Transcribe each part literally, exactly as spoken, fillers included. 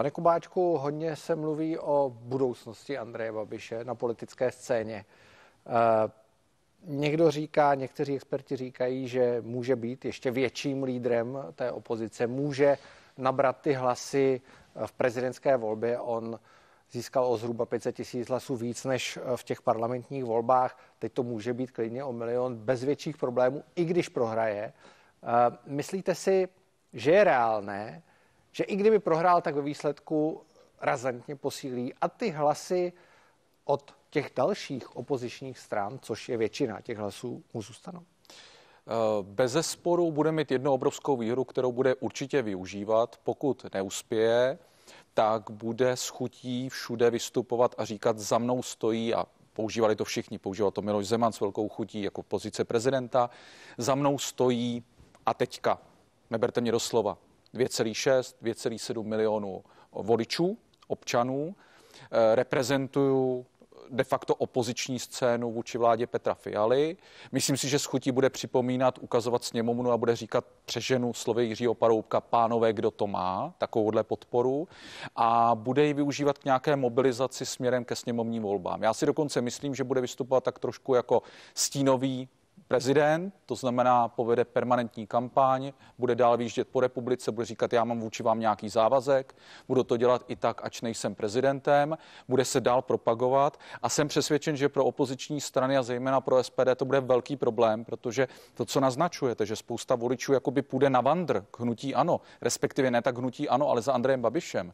Pane Kubáčku, hodně se mluví o budoucnosti Andreje Babiše na politické scéně. Někdo říká, někteří experti říkají, že může být ještě větším lídrem té opozice, může nabrat ty hlasy v prezidentské volbě. On získal o zhruba pět set tisíc hlasů víc než v těch parlamentních volbách. Teď to může být klidně o milion bez větších problémů, i když prohraje. Myslíte si, že je reálné, že i kdyby prohrál, tak ve výsledku razantně posílí a ty hlasy od těch dalších opozičních stran, což je většina těch hlasů, mu zůstanou? Bezesporu bude mít jednu obrovskou výhru, kterou bude určitě využívat. Pokud neuspěje, tak bude s chutí všude vystupovat a říkat, za mnou stojí, a používali to všichni, používal to Miloš Zeman s velkou chutí jako pozice prezidenta, za mnou stojí a teďka, neberte mě do slova, dvě celá šest, dvě celá sedm milionů voličů, občanů, reprezentuju de facto opoziční scénu vůči vládě Petra Fialy. Myslím si, že s chutí bude připomínat, ukazovat sněmovnu a bude říkat, přeženu slovy Jiřího Paroubka, pánové, kdo to má, takovouhle podporu, a bude ji využívat k nějaké mobilizaci směrem ke sněmovním volbám. Já si dokonce myslím, že bude vystupovat tak trošku jako stínový prezident, to znamená, povede permanentní kampaň, bude dál výjíždět po republice, bude říkat, já mám vůči vám nějaký závazek, budu to dělat i tak, ač nejsem prezidentem, bude se dál propagovat, a jsem přesvědčen, že pro opoziční strany a zejména pro S P D to bude velký problém, protože to, co naznačujete, že spousta voličů jakoby půjde na vandr k hnutí ANO, respektive ne tak hnutí ANO, ale za Andrejem Babišem,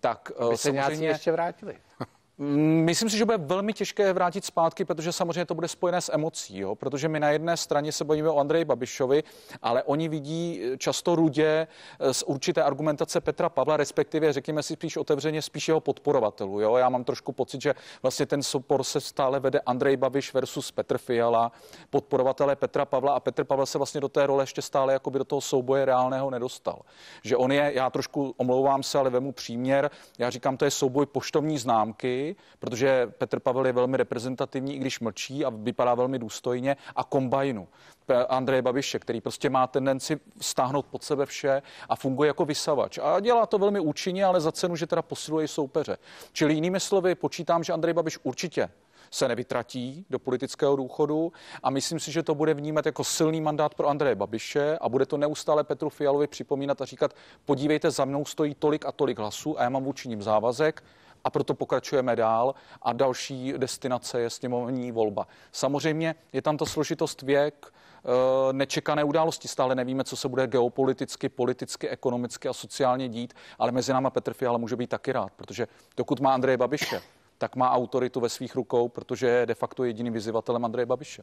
tak by se nějací ještě vrátili. Myslím si, že bude velmi těžké vrátit zpátky, protože samozřejmě to bude spojené s emocí, jo? Protože my na jedné straně se bojíme o Andreji Babišovi, ale oni vidí často rudě z určité argumentace Petra Pavla, respektive řekněme si spíš otevřeně, spíš jeho podporovatelů. Jo? Já mám trošku pocit, že vlastně ten sopor se stále vede Andrej Babiš versus Petr Fiala, podporovatelé Petra Pavla, a Petr Pavel se vlastně do té role ještě stále jakoby do toho souboje reálného nedostal. Že on je, já trošku omlouvám se, ale vemu příměr, já říkám, to je souboj poštovní známky, protože Petr Pavel je velmi reprezentativní, i když mlčí a vypadá velmi důstojně, a kombajnu Andreje Babiše, který prostě má tendenci stáhnout pod sebe vše a funguje jako vysavač. A dělá to velmi účinně, ale za cenu, že teda posiluje soupeře. Čili jinými slovy, počítám, že Andrej Babiš určitě se nevytratí do politického důchodu, a myslím si, že to bude vnímat jako silný mandát pro Andreje Babiše a bude to neustále Petru Fialovi připomínat a říkat, podívejte, za mnou stojí tolik a tolik hlasů a já mám vůči nim závazek, a proto pokračujeme dál a další destinace je sněmovní volba. Samozřejmě je tam ta složitost, věk, nečekané události. Stále nevíme, co se bude geopoliticky, politicky, ekonomicky a sociálně dít, ale mezi náma Petr Fiala může být taky rád, protože dokud má Andreje Babiše, tak má autoritu ve svých rukou, protože je de facto jediným vyzývatelem Andreje Babiše.